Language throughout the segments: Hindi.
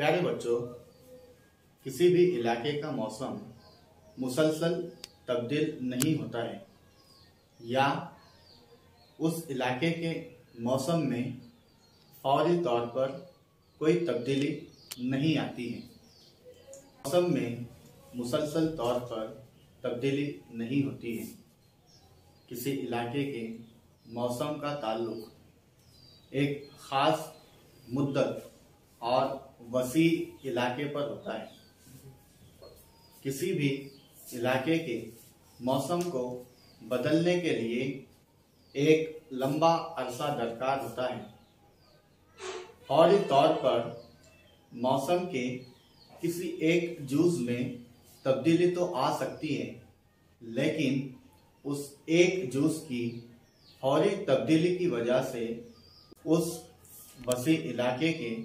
प्यारे बच्चों, किसी भी इलाके का मौसम मुसलसल तब्दील नहीं होता है या उस इलाके के मौसम में फौरी तौर पर कोई तब्दीली नहीं आती है। मौसम में मुसलसल तौर पर तब्दीली नहीं होती है। किसी इलाके के मौसम का ताल्लुक एक ख़ास मुद्दत और वसी इलाके पर होता है। किसी भी इलाके के मौसम को बदलने के लिए एक लंबा अरसा दरकार होता है। फौरी तौर पर मौसम के किसी एक जूज़ में तब्दीली तो आ सकती है, लेकिन उस एक जूज़ की फौरी तब्दीली की वजह से उस वसी इलाके के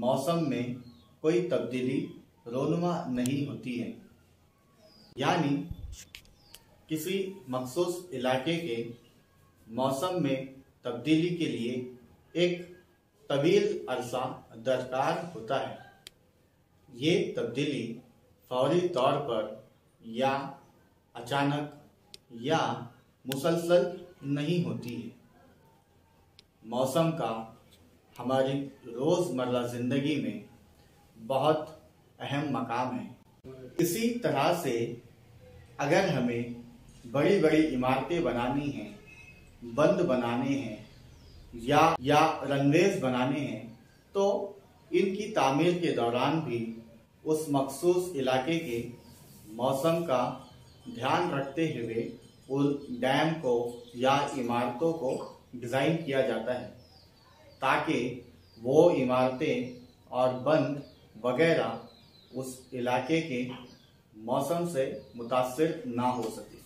मौसम में कोई तब्दीली रोनुमा नहीं होती है। यानी किसी मखसूस इलाके के मौसम में तब्दीली के लिए एक तवील अरसा दरकार होता है। ये तब्दीली फौरी तौर पर या अचानक या मुसलसल नहीं होती है। मौसम का हमारी रोज़मर्रा ज़िंदगी में बहुत अहम मकाम है। इसी तरह से अगर हमें बड़ी बड़ी इमारतें बनानी हैं, बंद बनाने हैं या रनवेज बनाने हैं, तो इनकी तामीर के दौरान भी उस मखसूस इलाके के मौसम का ध्यान रखते हुए उन डैम को या इमारतों को डिज़ाइन किया जाता है, ताकि वो इमारतें और बंद वगैरह उस इलाके के मौसम से मुतासिर ना हो सके।